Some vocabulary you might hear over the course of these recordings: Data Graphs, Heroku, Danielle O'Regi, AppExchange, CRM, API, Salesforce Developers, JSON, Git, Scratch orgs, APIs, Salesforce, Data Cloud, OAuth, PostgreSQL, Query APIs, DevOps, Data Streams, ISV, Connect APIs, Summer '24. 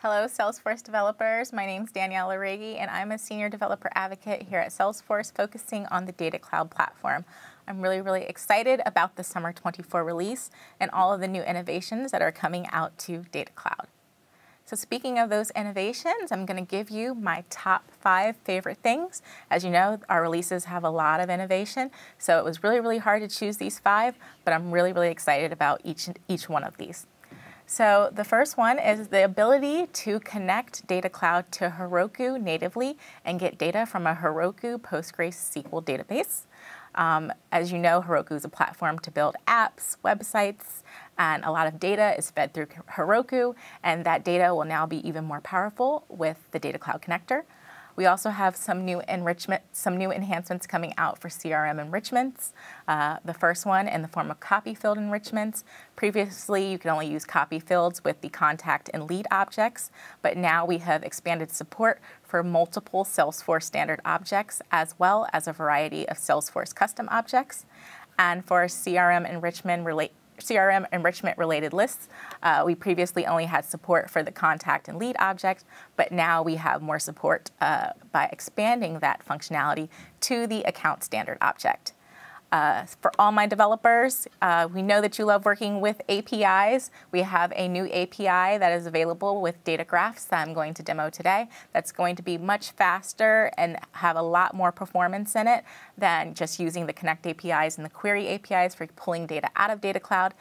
Hello, Salesforce developers. My name's Danielle O'Regi, and I'm a senior developer advocate here at Salesforce, focusing on the Data Cloud platform. I'm really excited about the Summer '24 release and all of the new innovations that are coming out to Data Cloud. So speaking of those innovations, I'm going to give you my top 5 favorite things. As you know, our releases have a lot of innovation, so it was really hard to choose these 5, but I'm really excited about each one of these. So the first one is the ability to connect Data Cloud to Heroku natively and get data from a Heroku PostgreSQL database. As you know, Heroku is a platform to build apps, websites, and a lot of data is fed through Heroku, and that data will now be even more powerful with the Data Cloud connector. We also have some new enhancements coming out for CRM enrichments. The first one in the form of copy field enrichments. Previously, you could only use copy fields with the contact and lead objects, but now we have expanded support for multiple Salesforce standard objects, as well as a variety of Salesforce custom objects. And for CRM enrichment related lists. We previously only had support for the contact and lead object, but now we have more support by expanding that functionality to the account standard object. For all my developers, we know that you love working with APIs. We have a new API that is available with Data Graphs that I'm going to demo today. That's going to be much faster and have a lot more performance in it than just using the Connect APIs and the Query APIs for pulling data out of Data Cloud.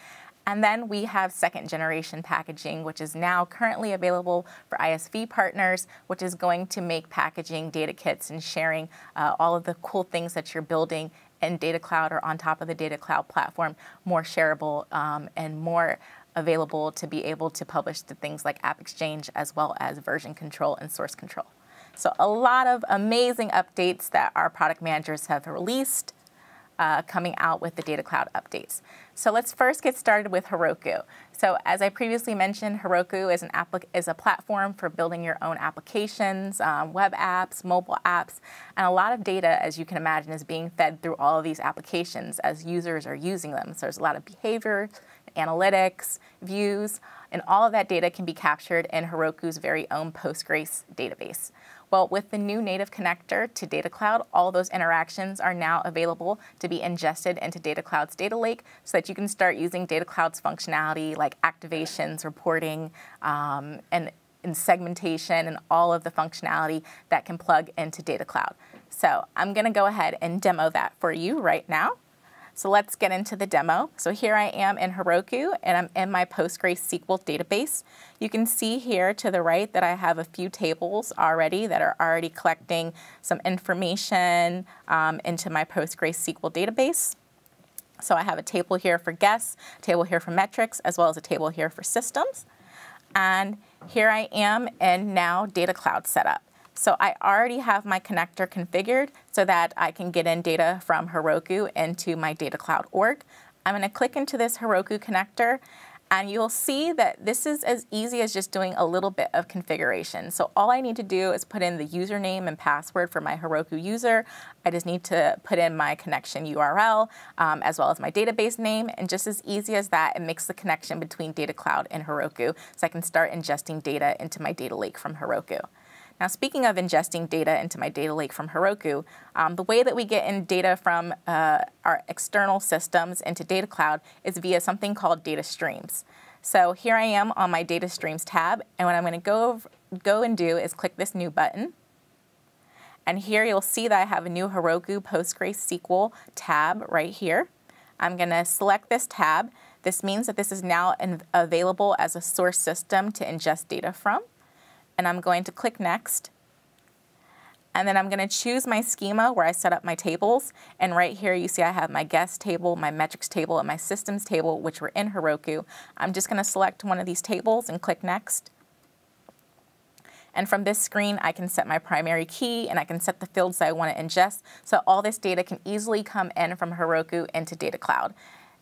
And then we have second generation packaging, which is now currently available for ISV partners, which is going to make packaging data kits and sharing all of the cool things that you're building in Data Cloud or on top of the Data Cloud platform more shareable and more available to be able to publish to things like AppExchange, as well as version control and source control. So a lot of amazing updates that our product managers have released coming out with the Data Cloud updates. So let's first get started with Heroku. So as I previously mentioned, Heroku is a platform for building your own applications, web apps, mobile apps, and a lot of data, as you can imagine, is being fed through all of these applications as users are using them. So there's a lot of behavior, analytics, views, and all of that data can be captured in Heroku's very own Postgres database. Well, with the new native connector to Data Cloud, all those interactions are now available to be ingested into Data Cloud's data lake so that you can start using Data Cloud's functionality like activations, reporting, and segmentation, and all of the functionality that can plug into Data Cloud. So I'm going to go ahead and demo that for you right now. So let's get into the demo. So here I am in Heroku, and I'm in my PostgreSQL database. You can see here to the right that I have a few tables already that are already collecting some information into my PostgreSQL database. So I have a table here for guests, a table here for metrics, as well as a table here for systems. And here I am in now Data Cloud setup. So I already have my connector configured so that I can get in data from Heroku into my Data Cloud org. I'm going to click into this Heroku connector, and you'll see that this is as easy as just doing a little bit of configuration. So all I need to do is put in the username and password for my Heroku user. I just need to put in my connection URL as well as my database name, and just as easy as that, it makes the connection between Data Cloud and Heroku so I can start ingesting data into my data lake from Heroku. Now, speaking of ingesting data into my data lake from Heroku, the way that we get in data from our external systems into Data Cloud is via something called Data Streams. So here I am on my Data Streams tab, and what I'm going to go and do is click this new button. And here you'll see that I have a new Heroku PostgreSQL tab right here. I'm going to select this tab. This means that this is now available as a source system to ingest data from. And I'm going to click Next. And then I'm going to choose my schema where I set up my tables. And right here you see I have my guest table, my metrics table, and my systems table, which were in Heroku. I'm just going to select one of these tables and click Next. And from this screen, I can set my primary key, and I can set the fields that I want to ingest. So all this data can easily come in from Heroku into Data Cloud.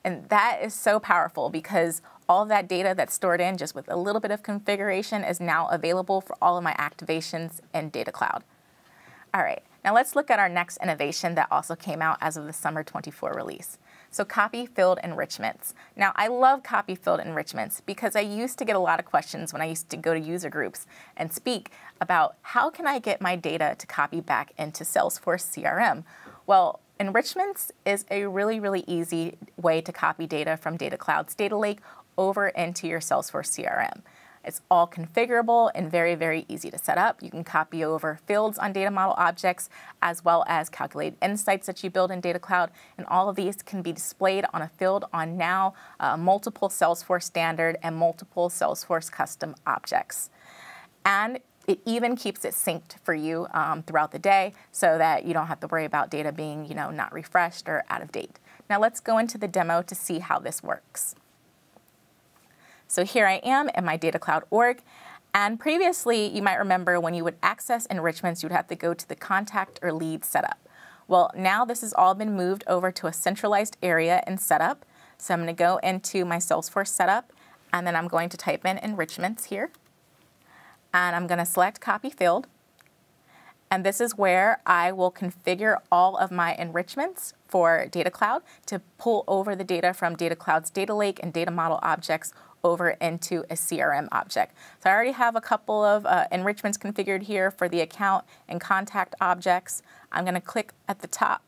And that is so powerful because all of that data that's stored in just with a little bit of configuration is now available for all of my activations in Data Cloud. All right, now let's look at our next innovation that also came out as of the Summer '24 release. So copy-filled enrichments. Now, I love copy-filled enrichments because I used to get a lot of questions when I used to go to user groups and speak about how can I get my data to copy back into Salesforce CRM? Well, enrichments is a really, really easy way to copy data from Data Cloud's data lake over into your Salesforce CRM. It's all configurable and very, very easy to set up. You can copy over fields on data model objects, as well as calculate insights that you build in Data Cloud. And all of these can be displayed on a field on now multiple Salesforce standard and multiple Salesforce custom objects. And it even keeps it synced for you throughout the day so that you don't have to worry about data being, you know, not refreshed or out of date. Now let's go into the demo to see how this works. So here I am in my Data Cloud org, and previously you might remember when you would access enrichments, you would have to go to the contact or lead setup. Well, now this has all been moved over to a centralized area in setup. So I'm going to go into my Salesforce setup, and then I'm going to type in enrichments here. And I'm going to select copy field. And this is where I will configure all of my enrichments for Data Cloud to pull over the data from Data Cloud's data lake and data model objects over into a CRM object. So I already have a couple of enrichments configured here for the account and contact objects. I'm going to click at the top,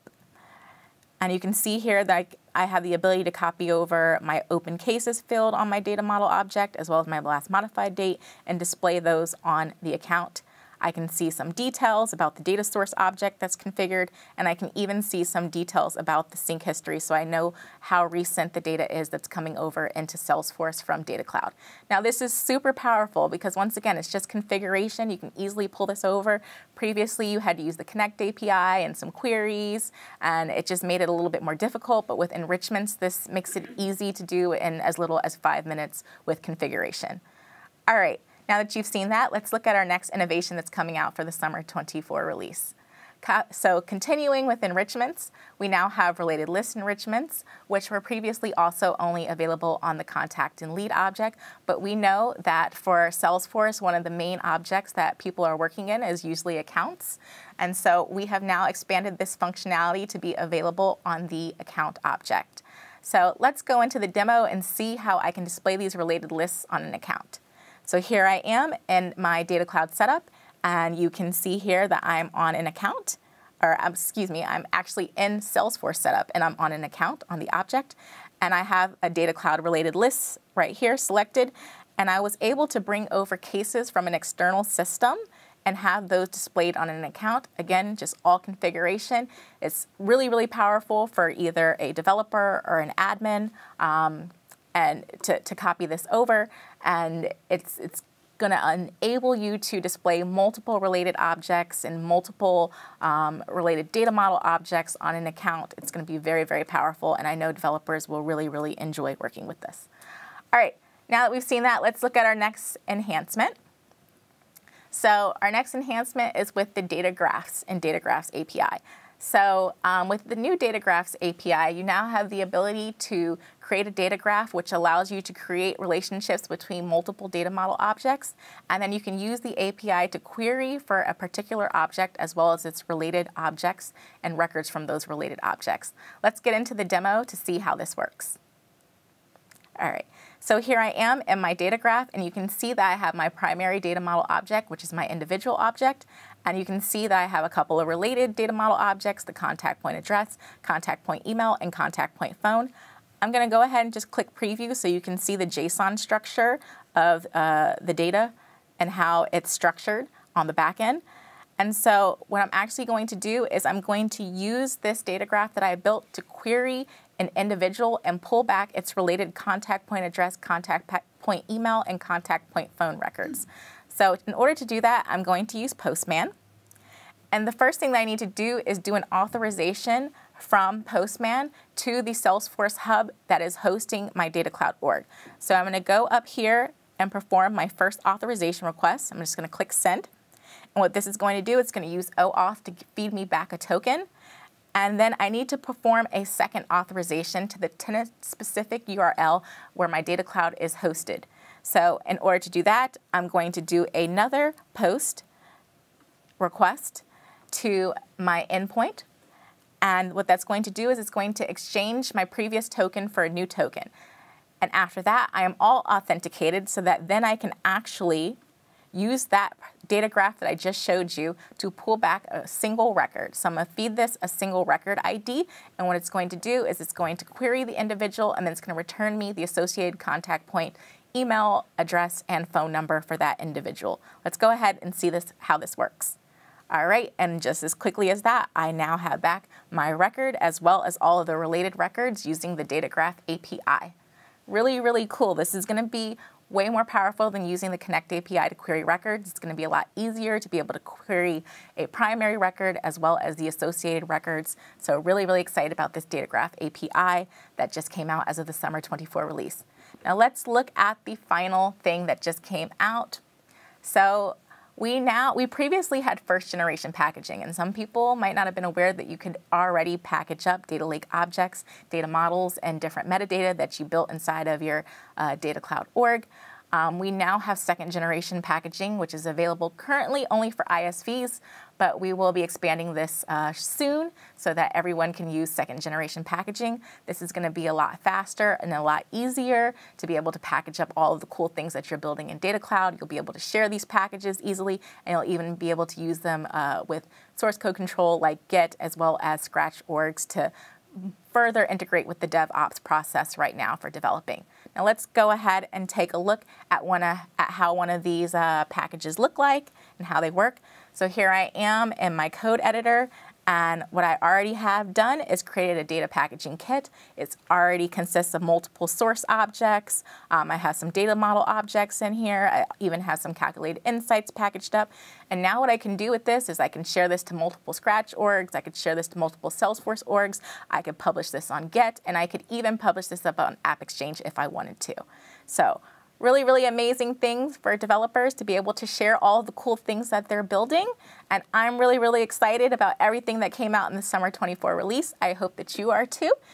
and you can see here that I have the ability to copy over my open cases field on my data model object, as well as my last modified date, and display those on the account. I can see some details about the data source object that's configured, and I can even see some details about the sync history so I know how recent the data is that's coming over into Salesforce from Data Cloud. Now this is super powerful because once again, it's just configuration. You can easily pull this over. Previously, you had to use the Connect API and some queries, and it just made it a little bit more difficult, but with enrichments, this makes it easy to do in as little as 5 minutes with configuration. All right. Now that you've seen that, let's look at our next innovation that's coming out for the Summer '24 release. So continuing with enrichments, we now have related list enrichments, which were previously also only available on the contact and lead object. But we know that for Salesforce, one of the main objects that people are working in is usually accounts. And so we have now expanded this functionality to be available on the account object. So let's go into the demo and see how I can display these related lists on an account. So here I am in my Data Cloud setup, and you can see here that I'm on an account, or excuse me, I'm actually in Salesforce setup, and I'm on an account on the object, and I have a Data Cloud related list right here selected, and I was able to bring over cases from an external system and have those displayed on an account. Again, just all configuration. It's really, really powerful for either a developer or an admin, and to copy this over, and it's going to enable you to display multiple related objects and multiple related data model objects on an account. It's going to be very, very powerful, and I know developers will really, really enjoy working with this. All right, now that we've seen that, let's look at our next enhancement. So our next enhancement is with the Data Graphs and Data Graphs API. So with the new Data Graphs API, you now have the ability to create a data graph, which allows you to create relationships between multiple data model objects. And then you can use the API to query for a particular object as well as its related objects and records from those related objects. Let's get into the demo to see how this works. All right. So here I am in my data graph, and you can see that I have my primary data model object, which is my individual object. And you can see that I have a couple of related data model objects, the contact point address, contact point email, and contact point phone. I'm going to go ahead and just click preview so you can see the JSON structure of the data and how it's structured on the back end. And so what I'm actually going to do is I'm going to use this data graph that I built to query an individual and pull back its related contact point address, contact point email, and contact point phone records. So in order to do that, I'm going to use Postman. And the first thing that I need to do is do an authorization from Postman to the Salesforce hub that is hosting my Data Cloud org. So I'm going to go up here and perform my first authorization request. I'm just going to click send. And what this is going to do, it's going to use OAuth to feed me back a token. And then I need to perform a second authorization to the tenant-specific URL where my Data Cloud is hosted. So in order to do that, I'm going to do another post request to my endpoint. And what that's going to do is it's going to exchange my previous token for a new token. And after that, I am all authenticated so that then I can actually use that data graph that I just showed you to pull back a single record. So I'm going to feed this a single record ID, and what it's going to do is it's going to query the individual, and then it's going to return me the associated contact point, email address, and phone number for that individual. Let's go ahead and see this, how this works. All right, and just as quickly as that, I now have back my record as well as all of the related records using the Data Graph API. Really, really cool. This is going to be way more powerful than using the Connect API to query records. It's going to be a lot easier to be able to query a primary record as well as the associated records. So really, really excited about this Data Graph API that just came out as of the Summer '24 release. Now let's look at the final thing that just came out. So we previously had first generation packaging, and some people might not have been aware that you could already package up data lake objects, data models, and different metadata that you built inside of your Data Cloud org. We now have second generation packaging, which is available currently only for ISVs, but we will be expanding this soon so that everyone can use second generation packaging. This is going to be a lot faster and a lot easier to be able to package up all of the cool things that you're building in Data Cloud. You'll be able to share these packages easily, and you'll even be able to use them with source code control like Git as well as Scratch orgs to further integrate with the DevOps process right now for developing. Now let's go ahead and take a look at how one of these packages look like and how they work. So here I am in my code editor, and what I already have done is created a data packaging kit. It already consists of multiple source objects. I have some data model objects in here. I even have some calculated insights packaged up. And now what I can do with this is I can share this to multiple Scratch orgs. I could share this to multiple Salesforce orgs. I could publish this on Git, and I could even publish this up on AppExchange if I wanted to. So really, really amazing things for developers to be able to share all the cool things that they're building. And I'm really, really excited about everything that came out in the Summer '24 release. I hope that you are too.